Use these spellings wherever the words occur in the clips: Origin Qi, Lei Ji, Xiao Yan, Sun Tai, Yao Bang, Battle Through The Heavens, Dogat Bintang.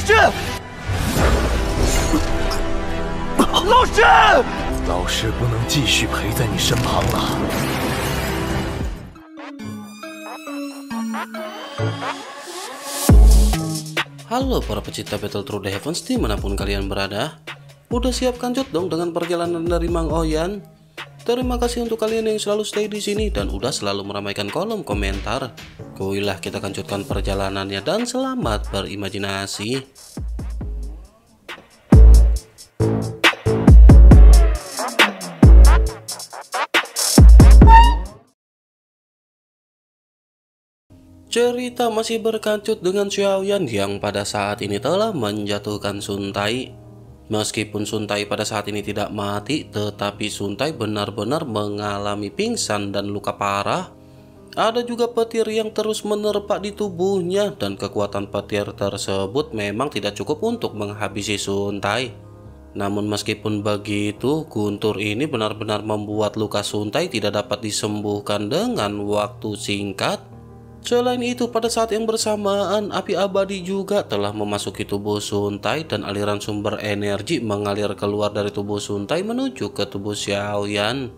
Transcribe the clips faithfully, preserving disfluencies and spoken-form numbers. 师，老师，老师不能继续陪在你身旁了。Halo para pecinta Battle Through The Heavens dimanapun kalian berada. Udah siap kancut dong dengan perjalanan dari Mang Oyan? Terima kasih untuk kalian yang selalu stay di sini dan udah selalu meramaikan kolom komentar. Kuilah kita kancutkan perjalanannya dan selamat berimajinasi. Cerita masih berkancut dengan Xiao Yan yang pada saat ini telah menjatuhkan Sun Tai. Meskipun Sun Tai pada saat ini tidak mati, tetapi Sun Tai benar-benar mengalami pingsan dan luka parah. Ada juga petir yang terus menerpa di tubuhnya dan kekuatan petir tersebut memang tidak cukup untuk menghabisi Sun Tai. Namun meskipun begitu, guntur ini benar-benar membuat luka Sun Tai tidak dapat disembuhkan dengan waktu singkat. Selain itu, pada saat yang bersamaan, api abadi juga telah memasuki tubuh Sun Tai dan aliran sumber energi mengalir keluar dari tubuh Sun Tai menuju ke tubuh Xiao Yan.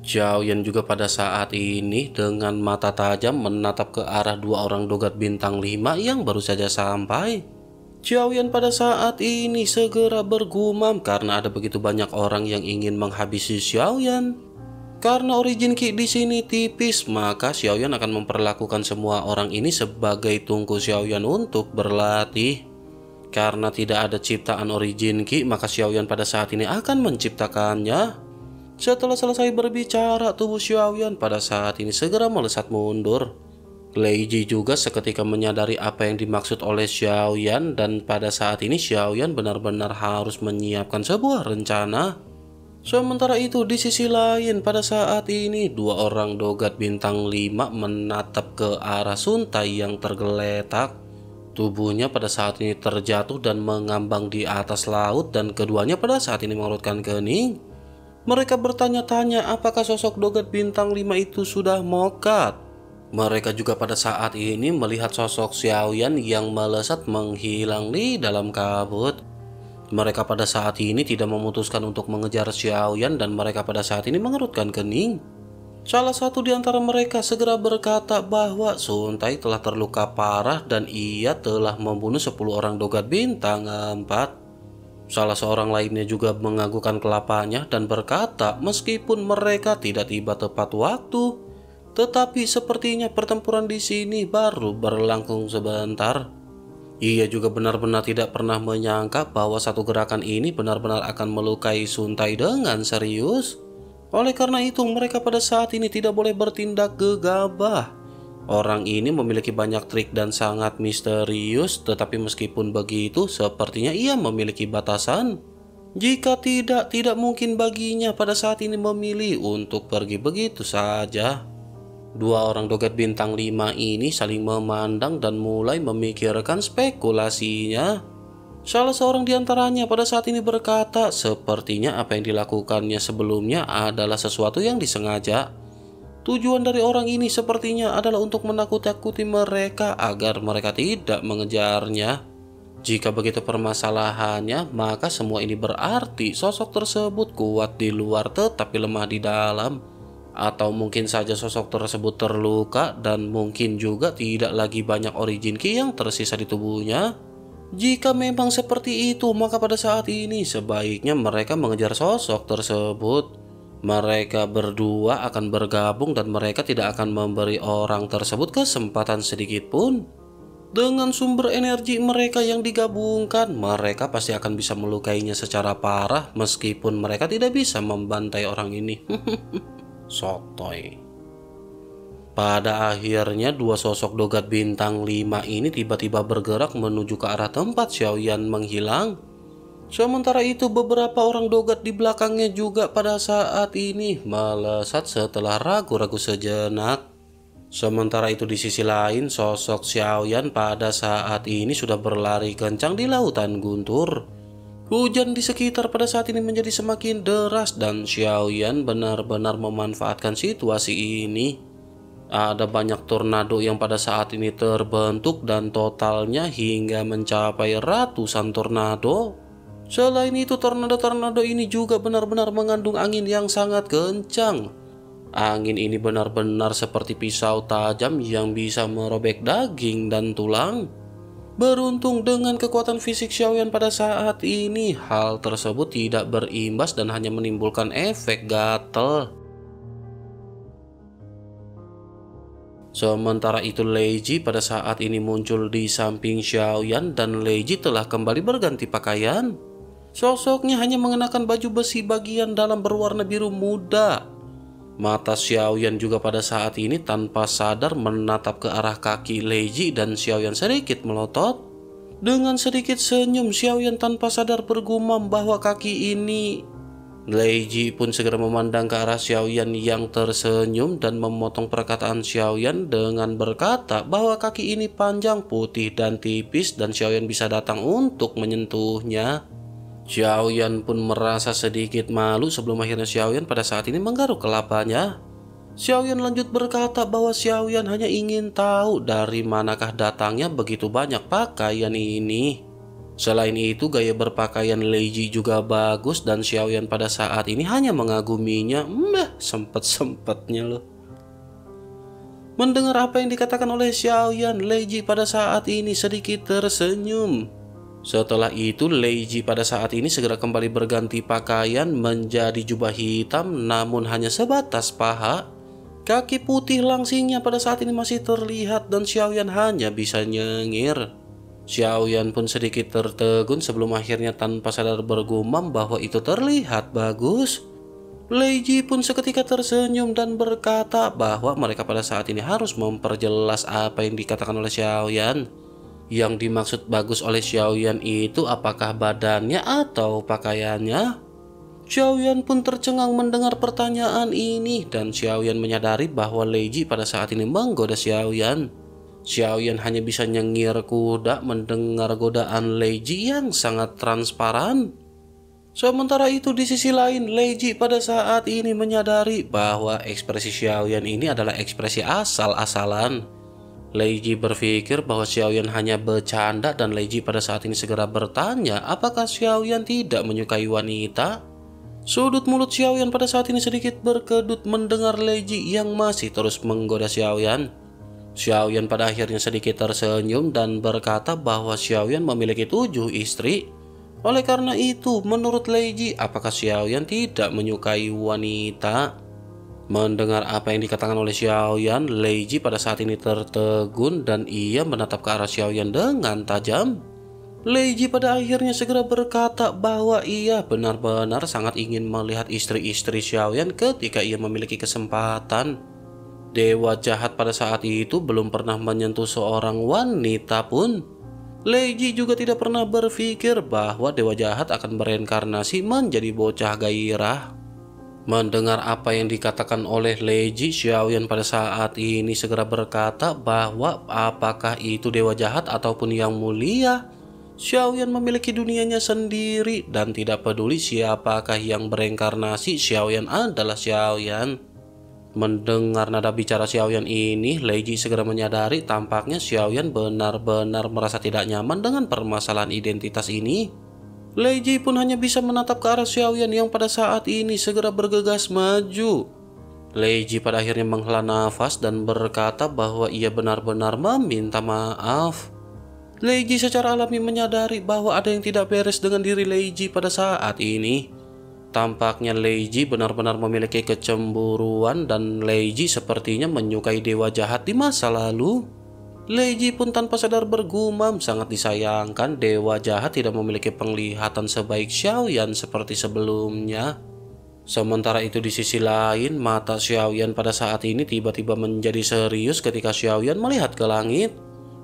Xiao Yan juga pada saat ini dengan mata tajam menatap ke arah dua orang Dogat Bintang lima yang baru saja sampai. Xiao Yan pada saat ini segera bergumam karena ada begitu banyak orang yang ingin menghabisi Xiao Yan. Karena origin Qi di sini tipis, maka Xiao Yan akan memperlakukan semua orang ini sebagai tungku Xiao Yan untuk berlatih. Karena tidak ada ciptaan origin Qi, maka Xiao Yan pada saat ini akan menciptakannya. Setelah selesai berbicara, tubuh Xiao Yan pada saat ini segera melesat mundur. Lei Ji juga seketika menyadari apa yang dimaksud oleh Xiao Yan dan pada saat ini Xiao Yan benar-benar harus menyiapkan sebuah rencana. Sementara itu di sisi lain pada saat ini dua orang Dogat Bintang lima menatap ke arah Sun Tai yang tergeletak. Tubuhnya pada saat ini terjatuh dan mengambang di atas laut dan keduanya pada saat ini mengerutkan kening. Mereka bertanya-tanya apakah sosok Dogat Bintang lima itu sudah mokat. Mereka juga pada saat ini melihat sosok Xiao Yan yang melesat menghilang di dalam kabut. Mereka pada saat ini tidak memutuskan untuk mengejar Xiao Yan dan mereka pada saat ini mengerutkan kening. Salah satu di antara mereka segera berkata bahwa Sun Tai telah terluka parah dan ia telah membunuh sepuluh orang Dogat Bintang empat. Salah seorang lainnya juga mengagukan kelapanya dan berkata meskipun mereka tidak tiba tepat waktu, tetapi sepertinya pertempuran di sini baru berlangsung sebentar. Ia juga benar-benar tidak pernah menyangka bahwa satu gerakan ini benar-benar akan melukai Sun Tai dengan serius. Oleh karena itu, mereka pada saat ini tidak boleh bertindak gegabah. Orang ini memiliki banyak trik dan sangat misterius, tetapi meskipun begitu, sepertinya ia memiliki batasan. Jika tidak, tidak mungkin baginya pada saat ini memilih untuk pergi begitu saja. Dua orang Dogat Bintang lima ini saling memandang dan mulai memikirkan spekulasinya. Salah seorang di antaranya pada saat ini berkata, sepertinya apa yang dilakukannya sebelumnya adalah sesuatu yang disengaja. Tujuan dari orang ini sepertinya adalah untuk menakut-takuti mereka agar mereka tidak mengejarnya. Jika begitu permasalahannya, maka semua ini berarti sosok tersebut kuat di luar tetapi lemah di dalam. Atau mungkin saja sosok tersebut terluka dan mungkin juga tidak lagi banyak origin Qi yang tersisa di tubuhnya. Jika memang seperti itu, maka pada saat ini sebaiknya mereka mengejar sosok tersebut. Mereka berdua akan bergabung dan mereka tidak akan memberi orang tersebut kesempatan sedikitpun. Dengan sumber energi mereka yang digabungkan, mereka pasti akan bisa melukainya secara parah meskipun mereka tidak bisa membantai orang ini. Sotoy. Pada akhirnya dua sosok Dogat Bintang lima ini tiba-tiba bergerak menuju ke arah tempat Xiao Yan menghilang. Sementara itu beberapa orang Dogat di belakangnya juga pada saat ini melesat setelah ragu-ragu sejenak. Sementara itu di sisi lain sosok Xiao Yan pada saat ini sudah berlari kencang di lautan guntur. Hujan di sekitar pada saat ini menjadi semakin deras dan Xiao Yan benar-benar memanfaatkan situasi ini. Ada banyak tornado yang pada saat ini terbentuk dan totalnya hingga mencapai ratusan tornado. Selain itu, tornado-tornado ini juga benar-benar mengandung angin yang sangat kencang. Angin ini benar-benar seperti pisau tajam yang bisa merobek daging dan tulang. Beruntung dengan kekuatan fisik Xiao Yan pada saat ini, hal tersebut tidak berimbas dan hanya menimbulkan efek gatal. Sementara itu, Lei Ji pada saat ini muncul di samping Xiao Yan dan Lei Ji telah kembali berganti pakaian. Sosoknya hanya mengenakan baju besi bagian dalam berwarna biru muda. Mata Xiao Yan juga pada saat ini tanpa sadar menatap ke arah kaki Lei Ji dan Xiao Yan sedikit melotot. Dengan sedikit senyum, Xiao Yan tanpa sadar bergumam bahwa kaki ini. Lei Ji pun segera memandang ke arah Xiao Yan yang tersenyum dan memotong perkataan Xiao Yan dengan berkata bahwa kaki ini panjang, putih dan tipis dan Xiao Yan bisa datang untuk menyentuhnya. Xiao Yan pun merasa sedikit malu sebelum akhirnya Xiao Yan pada saat ini menggaruk kepalanya. Xiao Yan lanjut berkata bahwa Xiao Yan hanya ingin tahu dari manakah datangnya begitu banyak pakaian ini. Selain itu, gaya berpakaian Lei Ji juga bagus dan Xiao Yan pada saat ini hanya mengaguminya. Meh, sempet-sempetnya loh. Mendengar apa yang dikatakan oleh Xiao Yan, Lei Ji pada saat ini sedikit tersenyum. Setelah itu, Lei Ji pada saat ini segera kembali berganti pakaian menjadi jubah hitam namun hanya sebatas paha. Kaki putih langsingnya pada saat ini masih terlihat dan Xiao Yan hanya bisa nyengir. Xiao Yan pun sedikit tertegun sebelum akhirnya tanpa sadar bergumam bahwa itu terlihat bagus. Lei Ji pun seketika tersenyum dan berkata bahwa mereka pada saat ini harus memperjelas apa yang dikatakan oleh Xiao Yan. Yang dimaksud bagus oleh Xiao Yan itu apakah badannya atau pakaiannya? Xiao Yan pun tercengang mendengar pertanyaan ini dan Xiao Yan menyadari bahwa Lei Ji pada saat ini menggoda Xiao Yan. Xiao Yan hanya bisa nyengir kuda mendengar godaan Lei Ji yang sangat transparan. Sementara itu di sisi lain, Lei Ji pada saat ini menyadari bahwa ekspresi Xiao Yan ini adalah ekspresi asal-asalan. Lei Ji berpikir bahwa Xiao Yan hanya bercanda dan Lei Ji pada saat ini segera bertanya apakah Xiao Yan tidak menyukai wanita. Sudut mulut Xiao Yan pada saat ini sedikit berkedut mendengar Lei Ji yang masih terus menggoda Xiao Yan. Xiao Yan pada akhirnya sedikit tersenyum dan berkata bahwa Xiao Yan memiliki tujuh istri. Oleh karena itu, menurut Lei Ji, apakah Xiao Yan tidak menyukai wanita? Mendengar apa yang dikatakan oleh Xiao Yan, Lei Ji pada saat ini tertegun dan ia menatap ke arah Xiao Yan dengan tajam. Lei Ji pada akhirnya segera berkata bahwa ia benar-benar sangat ingin melihat istri-istri Xiao Yan ketika ia memiliki kesempatan. Dewa jahat pada saat itu belum pernah menyentuh seorang wanita pun. Lei Ji juga tidak pernah berpikir bahwa dewa jahat akan bereinkarnasi menjadi bocah gairah. Mendengar apa yang dikatakan oleh Lei Ji, Xiao Yan pada saat ini segera berkata bahwa apakah itu dewa jahat ataupun yang mulia, Xiao Yan memiliki dunianya sendiri dan tidak peduli siapakah yang bereinkarnasi, Xiao Yan adalah Xiao Yan. Mendengar nada bicara Xiao Yan ini, Lei Ji segera menyadari tampaknya Xiao Yan benar-benar merasa tidak nyaman dengan permasalahan identitas ini. Lei Ji pun hanya bisa menatap ke arah Xiao Yan yang pada saat ini segera bergegas maju. Lei Ji pada akhirnya menghela nafas dan berkata bahwa ia benar-benar meminta maaf. Lei Ji secara alami menyadari bahwa ada yang tidak beres dengan diri Lei Ji pada saat ini. Tampaknya Lei Ji benar-benar memiliki kecemburuan dan Lei Ji sepertinya menyukai dewa jahat di masa lalu. Lei Ji pun tanpa sadar bergumam, sangat disayangkan dewa jahat tidak memiliki penglihatan sebaik Xiao Yan seperti sebelumnya. Sementara itu di sisi lain, mata Xiao Yan pada saat ini tiba-tiba menjadi serius ketika Xiao Yan melihat ke langit.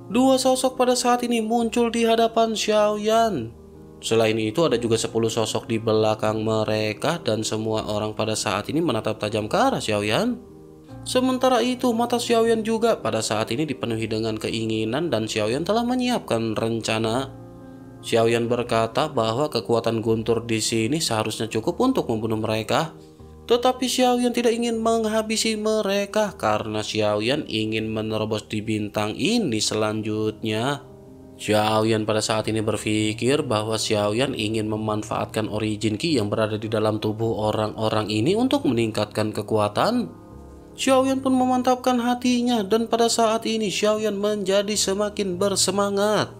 Dua sosok pada saat ini muncul di hadapan Xiao Yan. Selain itu ada juga sepuluh sosok di belakang mereka dan semua orang pada saat ini menatap tajam ke arah Xiao Yan. Sementara itu mata Xiao Yan juga pada saat ini dipenuhi dengan keinginan dan Xiao Yan telah menyiapkan rencana. Xiao Yan berkata bahwa kekuatan guntur di sini seharusnya cukup untuk membunuh mereka. Tetapi Xiao Yan tidak ingin menghabisi mereka karena Xiao Yan ingin menerobos di bintang ini selanjutnya. Xiao Yan pada saat ini berpikir bahwa Xiao Yan ingin memanfaatkan origin Qi yang berada di dalam tubuh orang-orang ini untuk meningkatkan kekuatan. Xiao Yan pun memantapkan hatinya dan pada saat ini Xiao Yan menjadi semakin bersemangat.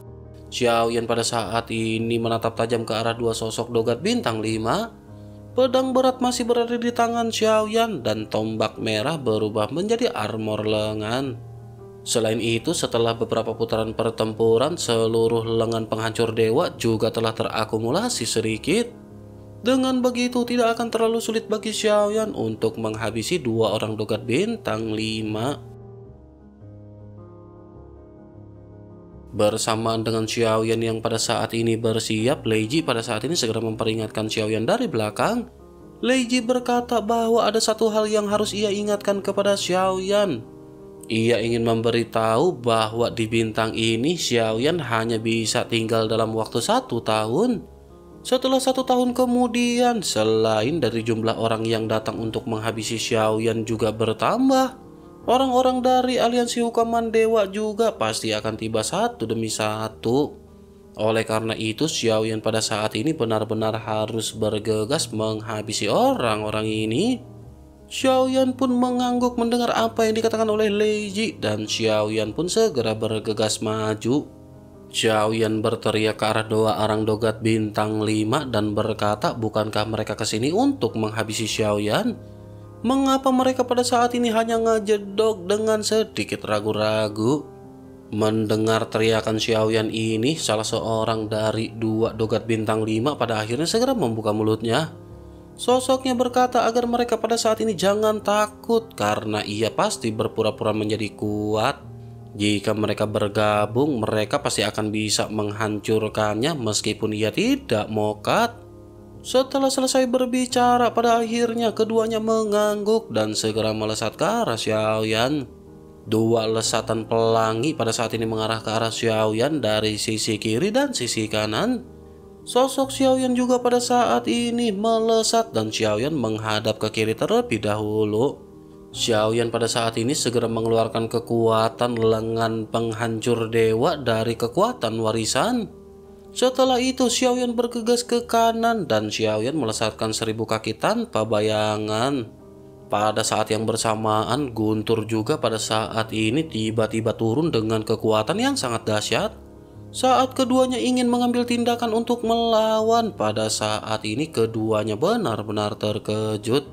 Xiao Yan pada saat ini menatap tajam ke arah dua sosok Dogat Bintang lima. Pedang berat masih berada di tangan Xiao Yan dan tombak merah berubah menjadi armor lengan. Selain itu, setelah beberapa putaran pertempuran, seluruh lengan penghancur dewa juga telah terakumulasi sedikit. Dengan begitu, tidak akan terlalu sulit bagi Xiao Yan untuk menghabisi dua orang Dogat Bintang lima. Bersamaan dengan Xiao Yan yang pada saat ini bersiap, Lei Ji pada saat ini segera memperingatkan Xiao Yan dari belakang. Lei Ji berkata bahwa ada satu hal yang harus ia ingatkan kepada Xiao Yan. Ia ingin memberitahu bahwa di bintang ini Xiao Yan hanya bisa tinggal dalam waktu satu tahun. Setelah satu tahun kemudian, selain dari jumlah orang yang datang untuk menghabisi Xiao Yan juga bertambah, orang-orang dari aliansi hukuman dewa juga pasti akan tiba satu demi satu. Oleh karena itu, Xiao Yan pada saat ini benar-benar harus bergegas menghabisi orang-orang ini. Xiao Yan pun mengangguk mendengar apa yang dikatakan oleh Lei Ji dan Xiao Yan pun segera bergegas maju. Xiao Yan berteriak ke arah dua orang Dogat Bintang lima dan berkata, "Bukankah mereka kesini untuk menghabisi Xiao Yan? Mengapa mereka pada saat ini hanya ngejedok dengan sedikit ragu-ragu?" Mendengar teriakan Xiao Yan ini, salah seorang dari dua Dogat Bintang lima pada akhirnya segera membuka mulutnya. Sosoknya berkata agar mereka pada saat ini jangan takut karena ia pasti berpura-pura menjadi kuat. Jika mereka bergabung, mereka pasti akan bisa menghancurkannya meskipun ia tidak mokat. Setelah selesai berbicara, pada akhirnya keduanya mengangguk dan segera melesat ke arah Xiao Yan. Dua lesatan pelangi pada saat ini mengarah ke arah Xiao Yan dari sisi kiri dan sisi kanan. Sosok Xiao Yan juga pada saat ini melesat dan Xiao Yan menghadap ke kiri terlebih dahulu. Xiao Yan pada saat ini segera mengeluarkan kekuatan lengan penghancur dewa dari kekuatan warisan. Setelah itu Xiao Yan bergegas ke kanan dan Xiao Yan melesatkan seribu kaki tanpa bayangan. Pada saat yang bersamaan Guntur juga pada saat ini tiba-tiba turun dengan kekuatan yang sangat dahsyat. Saat keduanya ingin mengambil tindakan untuk melawan, pada saat ini keduanya benar-benar terkejut.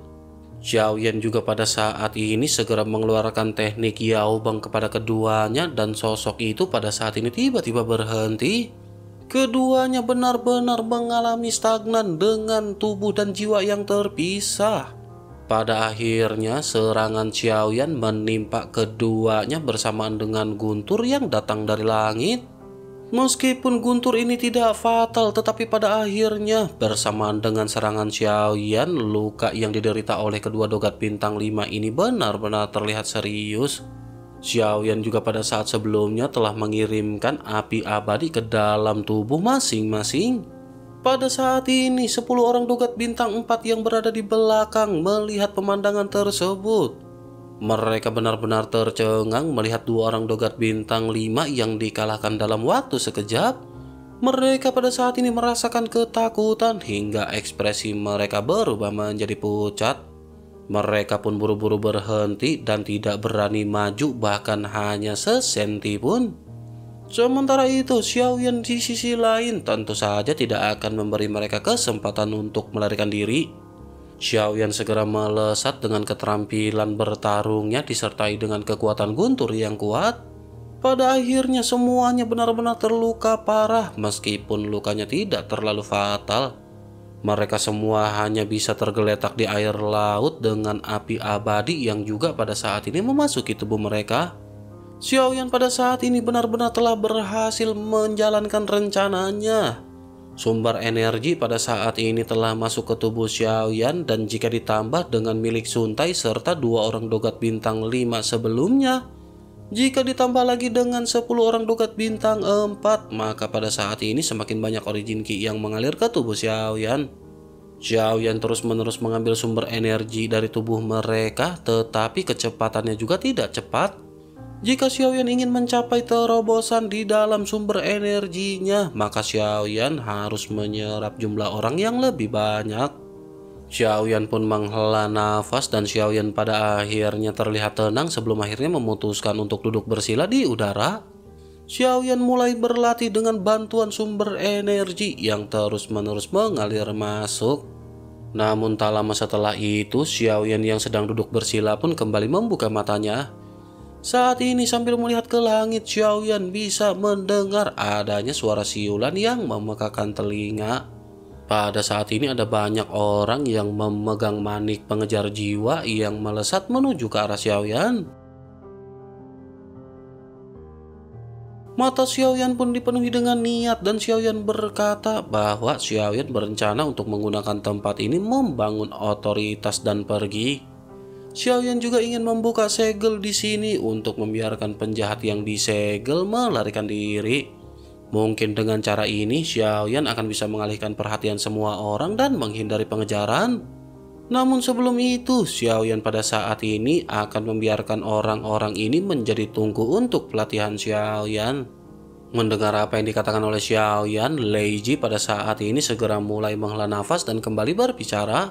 Xiao Yan juga pada saat ini segera mengeluarkan teknik Yao Bang kepada keduanya dan sosok itu pada saat ini tiba-tiba berhenti. Keduanya benar-benar mengalami stagnan dengan tubuh dan jiwa yang terpisah. Pada akhirnya serangan Xiao Yan menimpa keduanya bersamaan dengan guntur yang datang dari langit. Meskipun guntur ini tidak fatal, tetapi pada akhirnya bersamaan dengan serangan Xiao Yan, luka yang diderita oleh kedua Dogat Bintang lima ini benar-benar terlihat serius. Xiao Yan juga pada saat sebelumnya telah mengirimkan api abadi ke dalam tubuh masing-masing. Pada saat ini sepuluh orang Dogat Bintang empat yang berada di belakang melihat pemandangan tersebut. Mereka benar-benar tercengang melihat dua orang Dogat Bintang lima yang dikalahkan dalam waktu sekejap. Mereka pada saat ini merasakan ketakutan hingga ekspresi mereka berubah menjadi pucat. Mereka pun buru-buru berhenti dan tidak berani maju bahkan hanya sesenti pun. Sementara itu Xiao Yan di sisi lain tentu saja tidak akan memberi mereka kesempatan untuk melarikan diri. Xiao Yan segera melesat dengan keterampilan bertarungnya disertai dengan kekuatan guntur yang kuat. Pada akhirnya semuanya benar-benar terluka parah meskipun lukanya tidak terlalu fatal. Mereka semua hanya bisa tergeletak di air laut dengan api abadi yang juga pada saat ini memasuki tubuh mereka. Xiao Yan pada saat ini benar-benar telah berhasil menjalankan rencananya. Sumber energi pada saat ini telah masuk ke tubuh Xiao Yan dan jika ditambah dengan milik Sun Tai serta dua orang Dogat Bintang lima sebelumnya, jika ditambah lagi dengan sepuluh orang Dogat Bintang empat, maka pada saat ini semakin banyak origin Qi yang mengalir ke tubuh Xiao Yan. Xiao Yan terus-menerus mengambil sumber energi dari tubuh mereka, tetapi kecepatannya juga tidak cepat. Jika Xiao Yan ingin mencapai terobosan di dalam sumber energinya, maka Xiao Yan harus menyerap jumlah orang yang lebih banyak. Xiao Yan pun menghela nafas dan Xiao Yan pada akhirnya terlihat tenang sebelum akhirnya memutuskan untuk duduk bersila di udara. Xiao Yan mulai berlatih dengan bantuan sumber energi yang terus-menerus mengalir masuk. Namun tak lama setelah itu, Xiao Yan yang sedang duduk bersila pun kembali membuka matanya. Saat ini sambil melihat ke langit, Xiao Yan bisa mendengar adanya suara siulan yang memekakan telinga. Pada saat ini ada banyak orang yang memegang manik pengejar jiwa yang melesat menuju ke arah Xiao Yan. Mata Xiao Yan pun dipenuhi dengan niat dan Xiao Yan berkata bahwa Xiao Yan berencana untuk menggunakan tempat ini membangun otoritas dan pergi. Xiao Yan juga ingin membuka segel di sini untuk membiarkan penjahat yang disegel melarikan diri. Mungkin dengan cara ini Xiao Yan akan bisa mengalihkan perhatian semua orang dan menghindari pengejaran. Namun sebelum itu, Xiao Yan pada saat ini akan membiarkan orang-orang ini menjadi tungku untuk pelatihan Xiao Yan. Mendengar apa yang dikatakan oleh Xiao Yan, Lei Ji pada saat ini segera mulai menghela nafas dan kembali berbicara.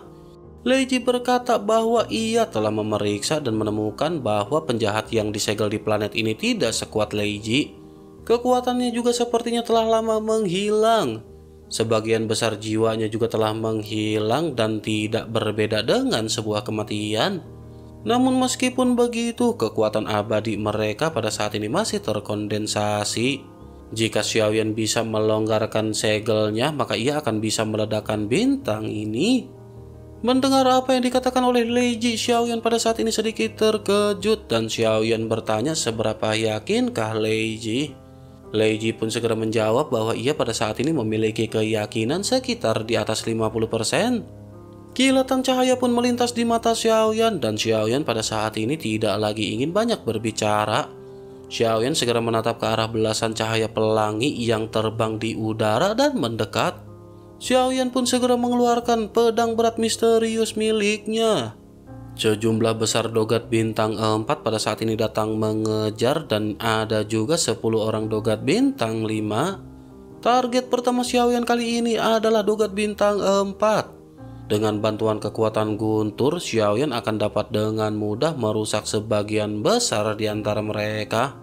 Lei Ji berkata bahwa ia telah memeriksa dan menemukan bahwa penjahat yang disegel di planet ini tidak sekuat Lei Ji. Kekuatannya juga sepertinya telah lama menghilang. Sebagian besar jiwanya juga telah menghilang dan tidak berbeda dengan sebuah kematian. Namun meskipun begitu, kekuatan abadi mereka pada saat ini masih terkondensasi. Jika Xiao Yan bisa melonggarkan segelnya, maka ia akan bisa meledakkan bintang ini. Mendengar apa yang dikatakan oleh Lei Ji, Xiao Yan pada saat ini sedikit terkejut dan Xiao Yan bertanya seberapa yakinkah Lei Ji. Lei Ji pun segera menjawab bahwa ia pada saat ini memiliki keyakinan sekitar di atas lima puluh persen. Kilatan cahaya pun melintas di mata Xiao Yan dan Xiao Yan pada saat ini tidak lagi ingin banyak berbicara. Xiao Yan segera menatap ke arah belasan cahaya pelangi yang terbang di udara dan mendekat. Xiao Yan pun segera mengeluarkan pedang berat misterius miliknya. Sejumlah besar dogat bintang empat pada saat ini datang mengejar dan ada juga sepuluh orang dogat bintang lima. Target pertama Xiao Yan kali ini adalah dogat bintang empat. Dengan bantuan kekuatan guntur, Xiao Yan akan dapat dengan mudah merusak sebagian besar di antara mereka.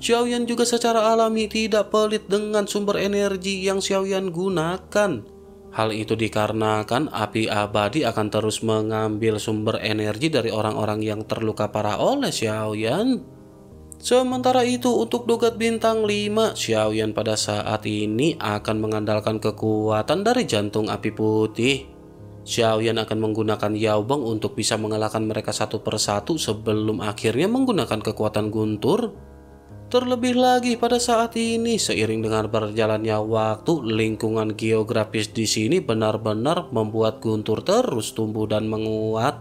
Xiao Yan juga secara alami tidak pelit dengan sumber energi yang Xiao Yan gunakan. Hal itu dikarenakan api abadi akan terus mengambil sumber energi dari orang-orang yang terluka parah oleh Xiao Yan. Sementara itu untuk dogat bintang lima, Xiao Yan pada saat ini akan mengandalkan kekuatan dari jantung api putih. Xiao Yan akan menggunakan Yao Bang untuk bisa mengalahkan mereka satu persatu sebelum akhirnya menggunakan kekuatan guntur. Terlebih lagi pada saat ini seiring dengan berjalannya waktu, lingkungan geografis di sini benar-benar membuat guntur terus tumbuh dan menguat.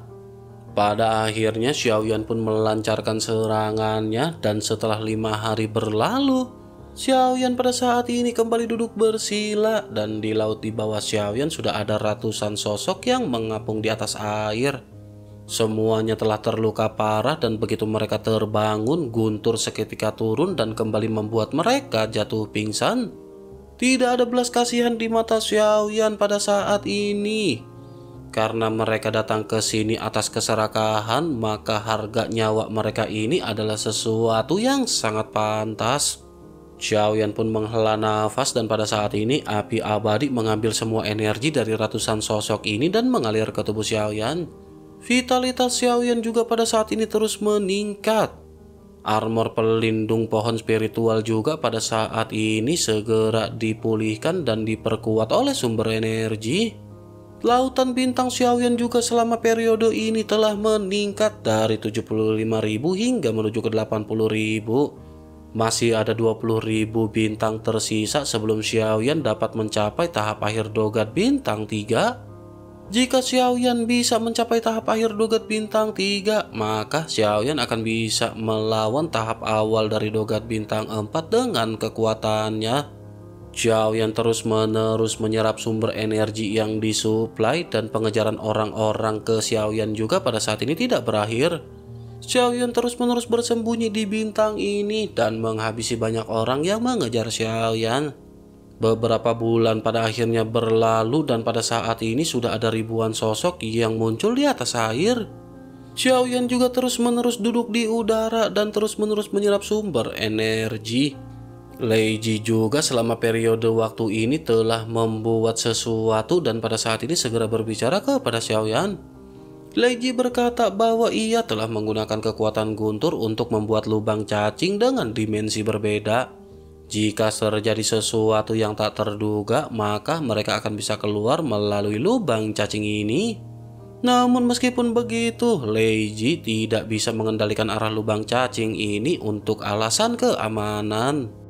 Pada akhirnya Xiao Yan pun melancarkan serangannya dan setelah lima hari berlalu, Xiao Yan pada saat ini kembali duduk bersila dan di laut di bawah Xiao Yan sudah ada ratusan sosok yang mengapung di atas air. Semuanya telah terluka parah dan begitu mereka terbangun, guntur seketika turun dan kembali membuat mereka jatuh pingsan. Tidak ada belas kasihan di mata Xiao Yan pada saat ini. Karena mereka datang ke sini atas keserakahan, maka harga nyawa mereka ini adalah sesuatu yang sangat pantas. Xiao Yan pun menghela nafas dan pada saat ini api abadi mengambil semua energi dari ratusan sosok ini dan mengalir ke tubuh Xiao Yan. Vitalitas Xiao Yan juga pada saat ini terus meningkat. Armor pelindung pohon spiritual juga pada saat ini segera dipulihkan dan diperkuat oleh sumber energi. Lautan bintang Xiao Yan juga selama periode ini telah meningkat dari tujuh puluh lima ribu hingga menuju ke delapan puluh ribu. Masih ada dua puluh ribu bintang tersisa sebelum Xiao Yan dapat mencapai tahap akhir dogat bintang tiga. Jika Xiao Yan bisa mencapai tahap akhir dogat bintang tiga, maka Xiao Yan akan bisa melawan tahap awal dari dogat bintang empat dengan kekuatannya. Xiao Yan terus-menerus menyerap sumber energi yang disuplai dan pengejaran orang-orang ke Xiao Yan juga pada saat ini tidak berakhir. Xiao Yan terus-menerus bersembunyi di bintang ini dan menghabisi banyak orang yang mengejar Xiao Yan. Beberapa bulan pada akhirnya berlalu dan pada saat ini sudah ada ribuan sosok yang muncul di atas air. Xiao Yan juga terus-menerus duduk di udara dan terus-menerus menyerap sumber energi. Lei Ji juga selama periode waktu ini telah membuat sesuatu dan pada saat ini segera berbicara kepada Xiao Yan. Lei Ji berkata bahwa ia telah menggunakan kekuatan guntur untuk membuat lubang cacing dengan dimensi berbeda. Jika terjadi sesuatu yang tak terduga, maka mereka akan bisa keluar melalui lubang cacing ini. Namun meskipun begitu, Lei Ji tidak bisa mengendalikan arah lubang cacing ini untuk alasan keamanan.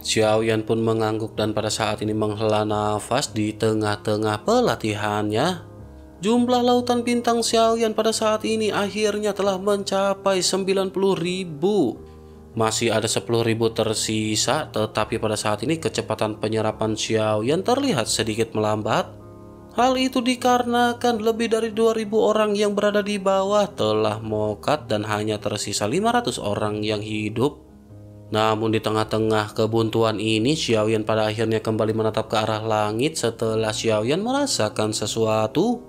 Xiao Yan pun mengangguk dan pada saat ini menghela nafas di tengah-tengah pelatihannya. Jumlah lautan bintang Xiao Yan pada saat ini akhirnya telah mencapai sembilan puluh ribu. Masih ada sepuluh ribu tersisa, tetapi pada saat ini kecepatan penyerapan Xiao Yan terlihat sedikit melambat. Hal itu dikarenakan lebih dari dua ribu orang yang berada di bawah telah mokat dan hanya tersisa lima ratus orang yang hidup. Namun di tengah-tengah kebuntuan ini, Xiao Yan pada akhirnya kembali menatap ke arah langit setelah Xiao Yan merasakan sesuatu.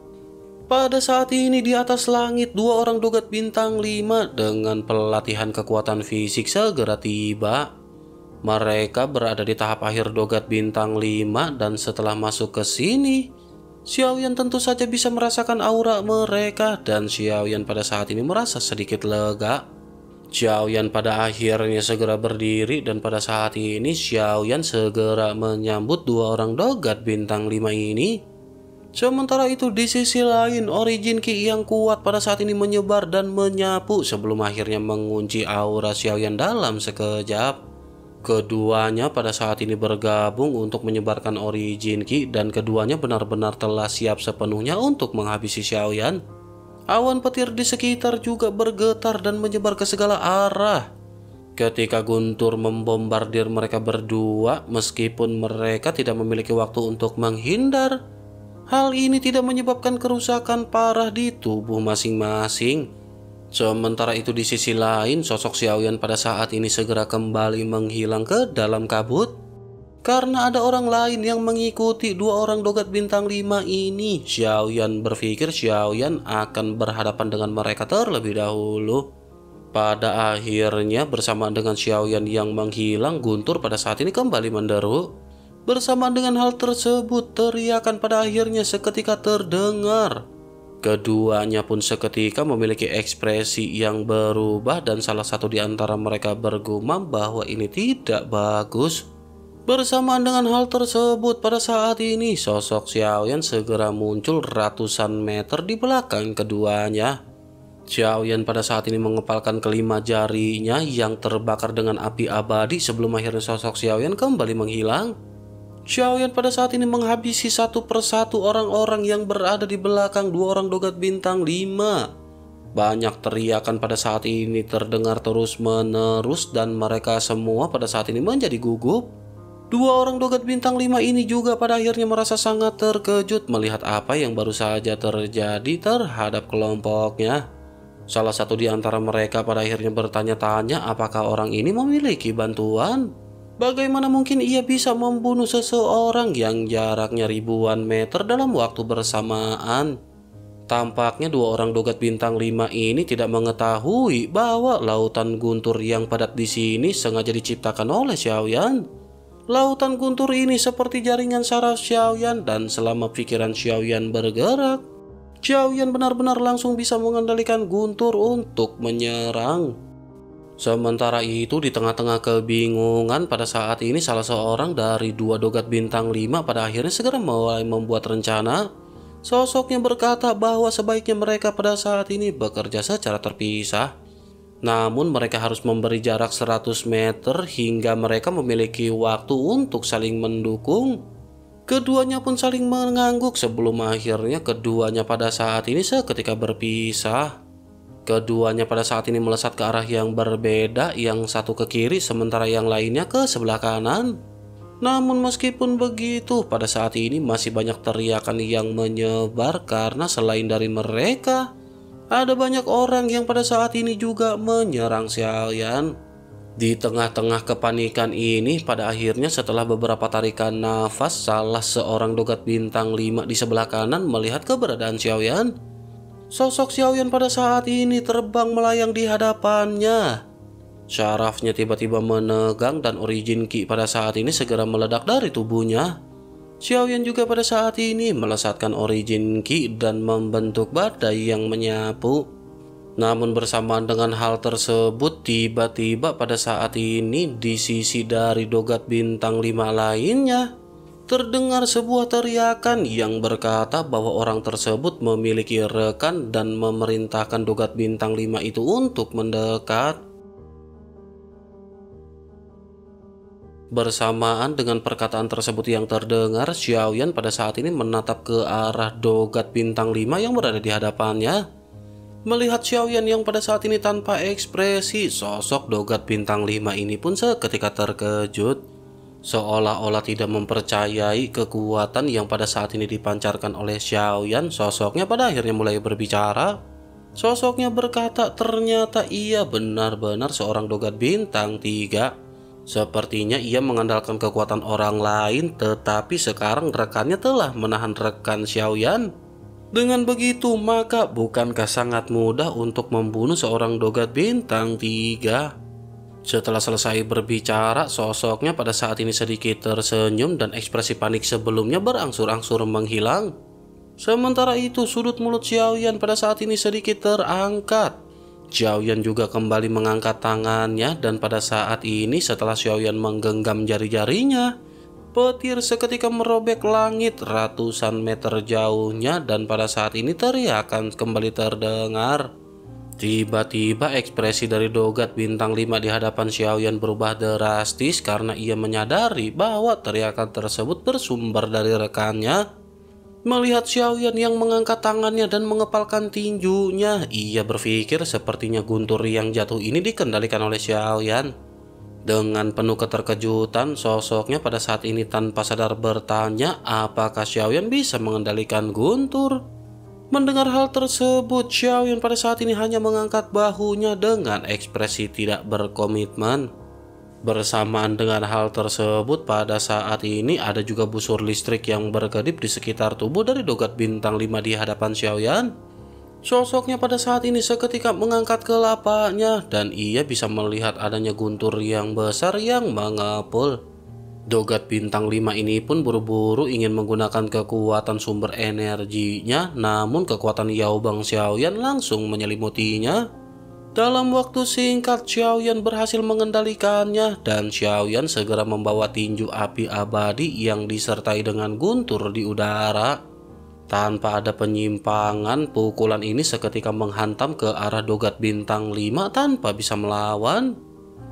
Pada saat ini di atas langit, dua orang dogat bintang lima dengan pelatihan kekuatan fisik segera tiba. Mereka berada di tahap akhir dogat bintang lima dan setelah masuk ke sini, Xiao Yan tentu saja bisa merasakan aura mereka dan Xiao Yan pada saat ini merasa sedikit lega. Xiao Yan pada akhirnya segera berdiri dan pada saat ini Xiao Yan segera menyambut dua orang dogat bintang lima ini. Sementara itu di sisi lain, Origin Qi yang kuat pada saat ini menyebar dan menyapu sebelum akhirnya mengunci aura Xiao Yan dalam sekejap. Keduanya pada saat ini bergabung untuk menyebarkan Origin Qi dan keduanya benar-benar telah siap sepenuhnya untuk menghabisi Xiao Yan. Awan petir di sekitar juga bergetar dan menyebar ke segala arah. Ketika guntur membombardir mereka berdua, meskipun mereka tidak memiliki waktu untuk menghindar, hal ini tidak menyebabkan kerusakan parah di tubuh masing-masing. Sementara itu di sisi lain, sosok Xiao Yan pada saat ini segera kembali menghilang ke dalam kabut. Karena ada orang lain yang mengikuti dua orang dogat bintang lima ini, Xiao Yan berpikir Xiao Yan akan berhadapan dengan mereka terlebih dahulu. Pada akhirnya bersamaan dengan Xiao Yan yang menghilang, guntur pada saat ini kembali menderu. Bersamaan dengan hal tersebut, teriakan pada akhirnya seketika terdengar. Keduanya pun seketika memiliki ekspresi yang berubah dan salah satu di antara mereka bergumam bahwa ini tidak bagus. Bersamaan dengan hal tersebut, pada saat ini sosok Xiao Yan segera muncul ratusan meter di belakang keduanya. Xiao Yan pada saat ini mengepalkan kelima jarinya yang terbakar dengan api abadi sebelum akhirnya sosok Xiao Yan kembali menghilang. Xiao Yan pada saat ini menghabisi satu persatu orang-orang yang berada di belakang dua orang dogat bintang lima. Banyak teriakan pada saat ini terdengar terus-menerus dan mereka semua pada saat ini menjadi gugup. Dua orang dogat bintang lima ini juga pada akhirnya merasa sangat terkejut melihat apa yang baru saja terjadi terhadap kelompoknya. Salah satu di antara mereka pada akhirnya bertanya-tanya apakah orang ini memiliki bantuan. Bagaimana mungkin ia bisa membunuh seseorang yang jaraknya ribuan meter dalam waktu bersamaan? Tampaknya dua orang dogat bintang lima ini tidak mengetahui bahwa lautan guntur yang padat di sini sengaja diciptakan oleh Xiao Yan. Lautan guntur ini seperti jaringan saraf Xiao Yan dan selama pikiran Xiao Yan bergerak, Xiao Yan benar-benar langsung bisa mengendalikan guntur untuk menyerang. Sementara itu di tengah-tengah kebingungan pada saat ini salah seorang dari dua dogat bintang lima pada akhirnya segera mulai membuat rencana. Sosoknya berkata bahwa sebaiknya mereka pada saat ini bekerja secara terpisah. Namun mereka harus memberi jarak seratus meter hingga mereka memiliki waktu untuk saling mendukung. Keduanya pun saling mengangguk sebelum akhirnya keduanya pada saat ini seketika berpisah. Keduanya pada saat ini melesat ke arah yang berbeda, yang satu ke kiri sementara yang lainnya ke sebelah kanan. Namun meskipun begitu, pada saat ini masih banyak teriakan yang menyebar karena selain dari mereka, ada banyak orang yang pada saat ini juga menyerang Xiao Yan. Di tengah-tengah kepanikan ini, pada akhirnya setelah beberapa tarikan nafas, salah seorang Dogat Bintang lima di sebelah kanan melihat keberadaan Xiao Yan. Sosok Xiao Yan pada saat ini terbang melayang di hadapannya. Syarafnya tiba-tiba menegang dan Origin Qi pada saat ini segera meledak dari tubuhnya. Xiao Yan juga pada saat ini melesatkan Origin Qi dan membentuk badai yang menyapu. Namun bersamaan dengan hal tersebut, tiba-tiba pada saat ini di sisi dari Dogat Bintang lima lainnya terdengar sebuah teriakan yang berkata bahwa orang tersebut memiliki rekan dan memerintahkan Dogat Bintang lima itu untuk mendekat. Bersamaan dengan perkataan tersebut yang terdengar, Xiao Yan pada saat ini menatap ke arah Dogat Bintang lima yang berada di hadapannya. Melihat Xiao Yan yang pada saat ini tanpa ekspresi, sosok Dogat Bintang lima ini pun seketika terkejut. Seolah-olah tidak mempercayai kekuatan yang pada saat ini dipancarkan oleh Xiao Yan, sosoknya pada akhirnya mulai berbicara. Sosoknya berkata ternyata ia benar-benar seorang Dogat Bintang tiga. Sepertinya ia mengandalkan kekuatan orang lain, tetapi sekarang rekannya telah menahan rekan Xiao Yan. Dengan begitu, maka bukankah sangat mudah untuk membunuh seorang Dogat Bintang tiga? Setelah selesai berbicara, sosoknya pada saat ini sedikit tersenyum dan ekspresi panik sebelumnya berangsur-angsur menghilang. Sementara itu, sudut mulut Xiao Yan pada saat ini sedikit terangkat. Xiao Yan juga kembali mengangkat tangannya dan pada saat ini setelah Xiao Yan menggenggam jari-jarinya, petir seketika merobek langit ratusan meter jauhnya dan pada saat ini teriakan kembali terdengar. Tiba-tiba ekspresi dari Dogat Bintang lima di hadapan Xiao Yan berubah drastis karena ia menyadari bahwa teriakan tersebut bersumber dari rekannya. Melihat Xiao Yan yang mengangkat tangannya dan mengepalkan tinjunya, ia berpikir sepertinya guntur yang jatuh ini dikendalikan oleh Xiao Yan. Dengan penuh keterkejutan, sosoknya pada saat ini tanpa sadar bertanya apakah Xiao Yan bisa mengendalikan guntur. Mendengar hal tersebut, Xiao Yan pada saat ini hanya mengangkat bahunya dengan ekspresi tidak berkomitmen. Bersamaan dengan hal tersebut, pada saat ini ada juga busur listrik yang berkedip di sekitar tubuh dari Dogat Bintang lima di hadapan Xiao Yan. Sosoknya pada saat ini seketika mengangkat kelapanya dan ia bisa melihat adanya guntur yang besar yang mengepul. Dogat Bintang lima ini pun buru-buru ingin menggunakan kekuatan sumber energinya, namun kekuatan Yao Bang Xiao Yan langsung menyelimutinya. Dalam waktu singkat, Xiao Yan berhasil mengendalikannya dan Xiao Yan segera membawa tinju api abadi yang disertai dengan guntur di udara. Tanpa ada penyimpangan, pukulan ini seketika menghantam ke arah Dogat Bintang lima tanpa bisa melawan.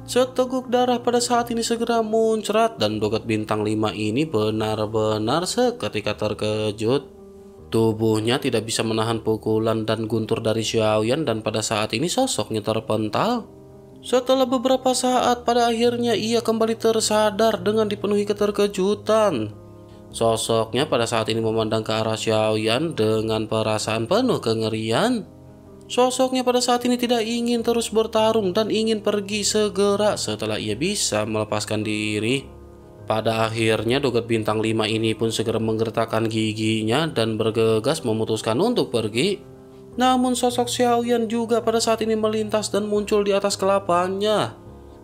Seteguk darah pada saat ini segera muncrat dan Dogat Bintang lima ini benar-benar seketika terkejut. Tubuhnya tidak bisa menahan pukulan dan guntur dari Xiao Yan dan pada saat ini sosoknya terpental. Setelah beberapa saat, pada akhirnya ia kembali tersadar dengan dipenuhi keterkejutan. Sosoknya pada saat ini memandang ke arah Xiao Yan dengan perasaan penuh kengerian. Sosoknya pada saat ini tidak ingin terus bertarung dan ingin pergi segera setelah ia bisa melepaskan diri. Pada akhirnya Dogat Bintang lima ini pun segera menggertakkan giginya dan bergegas memutuskan untuk pergi. Namun sosok Xiao Yan juga pada saat ini melintas dan muncul di atas kelapanya.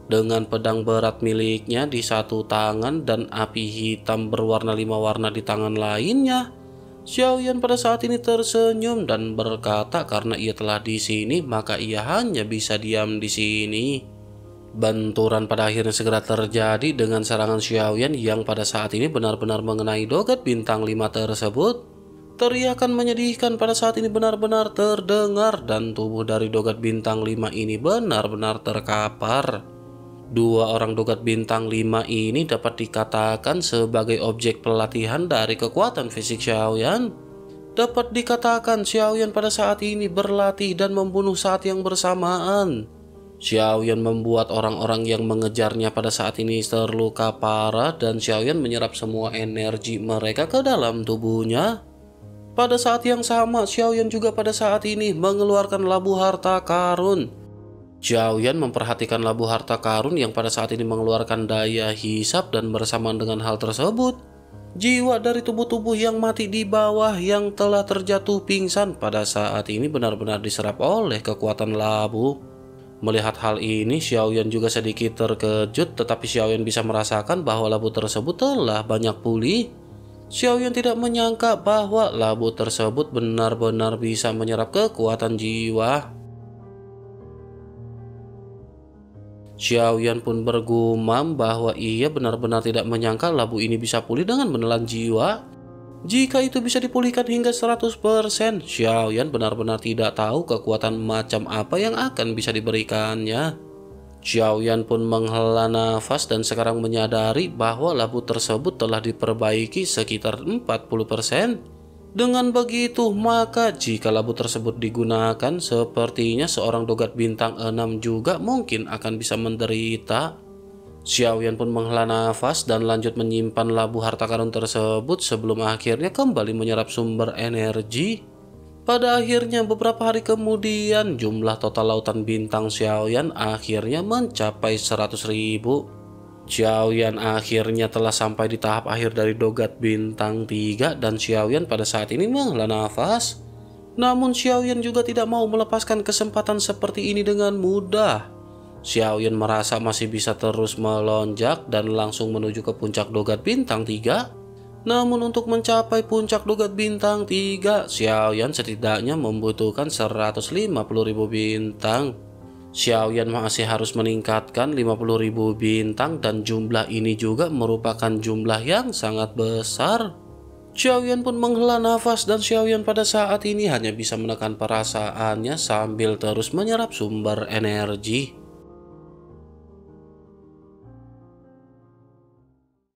Dengan pedang berat miliknya di satu tangan dan api hitam berwarna lima warna di tangan lainnya, Xiao Yan pada saat ini tersenyum dan berkata karena ia telah di sini maka ia hanya bisa diam di sini. Benturan pada akhirnya segera terjadi dengan serangan Xiao Yan yang pada saat ini benar-benar mengenai Dogat Bintang lima tersebut. Teriakan menyedihkan pada saat ini benar-benar terdengar dan tubuh dari Dogat Bintang lima ini benar-benar terkapar. Dua orang Dogat Bintang lima ini dapat dikatakan sebagai objek pelatihan dari kekuatan fisik Xiao Yan. Dapat dikatakan Xiao Yan pada saat ini berlatih dan membunuh saat yang bersamaan. Xiao Yan membuat orang-orang yang mengejarnya pada saat ini terluka parah dan Xiao Yan menyerap semua energi mereka ke dalam tubuhnya. Pada saat yang sama, Xiao Yan juga pada saat ini mengeluarkan labu harta karun. Xiao Yan memperhatikan labu harta karun yang pada saat ini mengeluarkan daya hisap dan bersamaan dengan hal tersebut, jiwa dari tubuh-tubuh yang mati di bawah yang telah terjatuh pingsan pada saat ini benar-benar diserap oleh kekuatan labu. Melihat hal ini, Xiao Yan juga sedikit terkejut, tetapi Xiao Yan bisa merasakan bahwa labu tersebut telah banyak pulih. Xiao Yan tidak menyangka bahwa labu tersebut benar-benar bisa menyerap kekuatan jiwa. Xiao Yan pun bergumam bahwa ia benar-benar tidak menyangka labu ini bisa pulih dengan menelan jiwa. Jika itu bisa dipulihkan hingga seratus persen, Xiao Yan benar-benar tidak tahu kekuatan macam apa yang akan bisa diberikannya. Xiao Yan pun menghela nafas dan sekarang menyadari bahwa labu tersebut telah diperbaiki sekitar empat puluh persen. Dengan begitu, maka jika labu tersebut digunakan, sepertinya seorang dogat bintang enam juga mungkin akan bisa menderita. Xiao Yan pun menghela nafas dan lanjut menyimpan labu harta karun tersebut sebelum akhirnya kembali menyerap sumber energi. Pada akhirnya beberapa hari kemudian, jumlah total lautan bintang Xiao Yan akhirnya mencapai seratus ribu. Xiao Yan akhirnya telah sampai di tahap akhir dari dogat bintang tiga dan Xiao Yan pada saat ini menghela nafas. Namun Xiao Yan juga tidak mau melepaskan kesempatan seperti ini dengan mudah. Xiao Yan merasa masih bisa terus melonjak dan langsung menuju ke puncak dogat bintang tiga. Namun untuk mencapai puncak dogat bintang tiga, Xiao Yan setidaknya membutuhkan seratus lima puluh ribu bintang. Xiao Yan masih harus meningkatkan lima puluh ribu bintang dan jumlah ini juga merupakan jumlah yang sangat besar. Xiao Yan pun menghela nafas dan Xiao Yan pada saat ini hanya bisa menekan perasaannya sambil terus menyerap sumber energi.